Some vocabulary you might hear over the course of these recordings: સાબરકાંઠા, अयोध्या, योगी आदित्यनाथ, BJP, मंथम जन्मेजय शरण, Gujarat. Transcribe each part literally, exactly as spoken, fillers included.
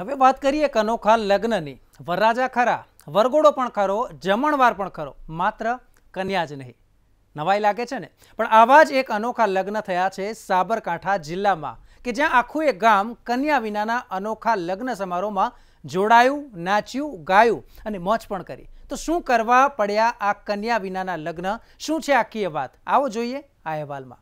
હવે વાત કરીએ કનોખા લગ્નની। વરરાજા ખરા, વરઘોડો પણ ખરો, જમણવાર પણ ખરો, માત્ર કન્યા જ નહીં। નવાઈ લાગે છે ને, પણ આવા જ એક અનોખા લગ્ન થયા છે સાબરકાંઠા જિલ્લામાં કે જ્યાં આખું એક ગામ કન્યા વિનાના અનોખા લગ્ન સમારોહમાં જોડાયું, નાચ્યું, ગાયું અને મોજ પણ કરી। તો શું કરવા પડ્યા આ કન્યા વિનાના લગ્ન? શું છે આખી એ વાત? આવો જોઈએ આ અહેવાલમાં।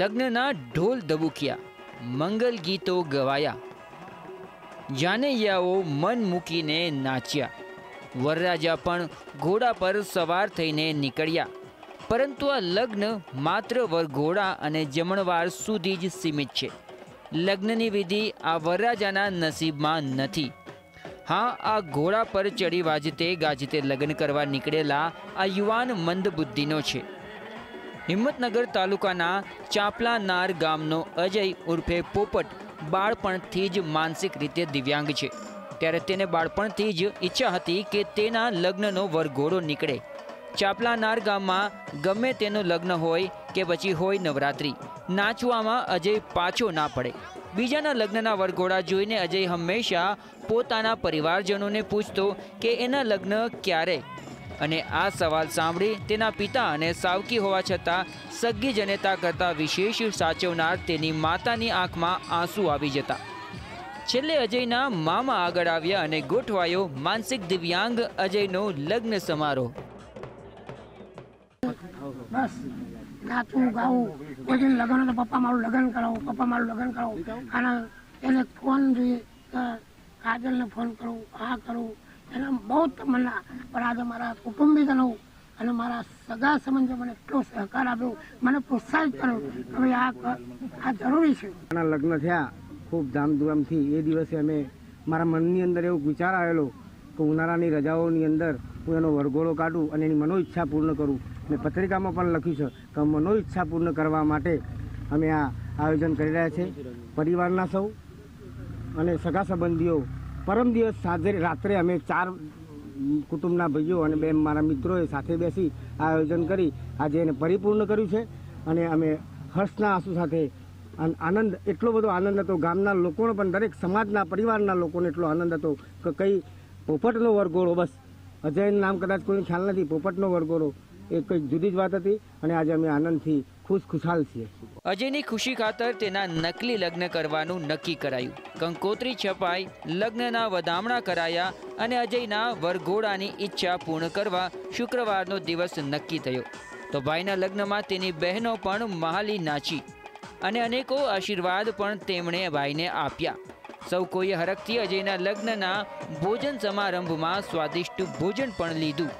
लग्नना ढोल दबुकिया, मंगल गीतों गवाया, जाने याओ मन मूकीने नाच्या। वरराजा पण घोड़ा पर सवार थईने निकळ्या, परंतु आ लग्न मात्र वरघोड़ा अने जमणवार सुधी ज सीमित छे। लग्ननी विधि आ वरराजाना नसीबमां नथी। हाँ, आ घोड़ा पर चढ़ी वाजते गाजते लग्न करवा निकळेला आ युवान मंदबुद्धिनो छे। हिम्मतनगर तालुकाना चापलानार गामनो अजय उर्फे पोपट बाळपणथी ज मानसिक रीते दिव्यांग छे। त्यारे तेने बाळपणथी ज इच्छा हती के तेना लग्ननो वरघोड़ो निकळे। चापलानार गाममां गमे तेनो लग्न होय के पछी होय नवरात्रि, नाचवामां अजय पाछो ना पड़े। बीजाना लग्नना वरघोड़ा जोईने अजय हमेशा पोताना परिवारजनोने पूछतो के एना लग्न क्यारे। अने आ सवाल सांभळी तेना पिता अने सावकी होवा छतां सग्गी जनेता करता विशेष साचवनार तेनी मातानी आंखमां आंसू आवी जता। छेल्ले अजयना मामा आगळ आव्या अने गोठवायो मानसिक दिव्यांग अजयनो लग्न समारोह। बस नाचू गाऊ कोई दिन लग्न तो पप्पा मारू लग्न कराओ, पप्पा मारू लग्न कराओ, आना एने फोन जोईए, काजलने फोन करो, आ करो। बहुत तमन्ना, पर आज मारा कुटुंबीजनों अने मारा सगा समझो मने એટલો સહકાર આપ્યો, મને પ્રોત્સાહિત કર્યો કે આ આ જરૂરી છે। આના લગ્ન થયા ખૂબ ધામધૂમથી। એ દિવસે અમે મારા મનની અંદર એવો વિચાર આવેલો કે ઉનાળાની રજાઓની અંદર હું એનો વરઘોડો કાઢું અને એની મનોઈચ્છા પૂર્ણ કરું। મેં પત્રિકામાં પણ લખ્યું છે કે મનોઈચ્છા પૂર્ણ કરવા માટે અમે આ આયોજન કરી રહ્યા છે। પરિવારના સૌ અને સગા સંબંધીઓ परम दिवस साजे रात्रे अमे चार कुटुंबना भाईओ अने बे मारा मित्रोए साथे बेसी आयोजन करी आज एने परिपूर्ण कर्युं छे। अने अमे हर्षना आंसू साथे आनंद, एटलो बधो आनंद हतो, गामना लोकोनो पण दरेक समाजना परिवारना लोकोने एटलो आनंद हतो के कई पोपटनो वरघोड़ो। बस अजयन नाम कदाच कोईने ख्याल नथी, पोपटनो वरघोड़ो ए कई जुदी ज वात हती अने आज अमे आनंदथी खुश खुशाल छे। अजयनी खुशी खातर तेना नकली लग्न करवानुं नक्की करायुं। कंकोत्री छपाई, लग्नना वधामणा कराया अने अजयना वरघोड़ानी इच्छा पूर्ण करवा शुक्रवारनो दिवस नक्की थयो। तो भाईना लग्नमां तेनी बहनो पण महाली नाची अने अनेको आशीर्वाद पण तेमणे भाईने आप्या। सौ कोईए हरखथी अजयना लग्नना भोजन समारंभमां स्वादिष्ट भोजन पण लीधुं।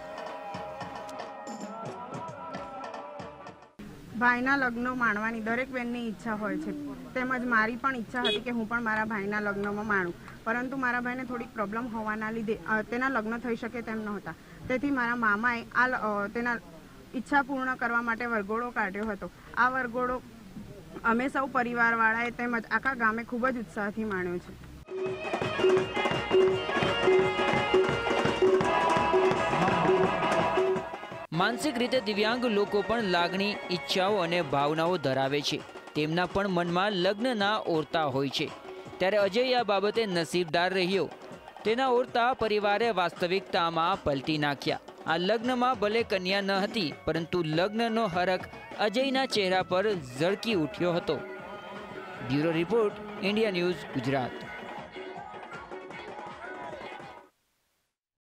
भाईना लग्न माणवानी दरेक बहननी इच्छा होय छे, तेमज मारी पण इच्छा हती के हूँ पण मारा भाईना लग्नमां माणुं, परंतु मारा भाईने थोड़ी प्रॉब्लम होवाना लीधे तेना लग्न थई शके तेम नहोता। तेथी मारा मामाए आ तेना इच्छा पूर्ण करवा माटे वरघोड़ो काढ्यो हतो। आ वरघोड़ो अमे सौ परिवारवाळाए तेमज आखा गामे खूब ज उत्साहथी माण्यो छे। मानसिक रीते दिव्यांग लोको पण लागणी, इच्छाओ अने भावनाओ धरावे छे। तेमना पण मनमा लग्नना ओरता होय छे। त्यारे अजय आ बाबते नसीबदार रह्यो। तेना ओरता परिवारे वास्तविकतामां पलटी नाख्या। आ लग्नमां भले कन्या न हती, परंतु लग्ननो हरख अजयना चेहरा पर झळकी उठ्यो हतो। Bureau report, India news, Gujarat.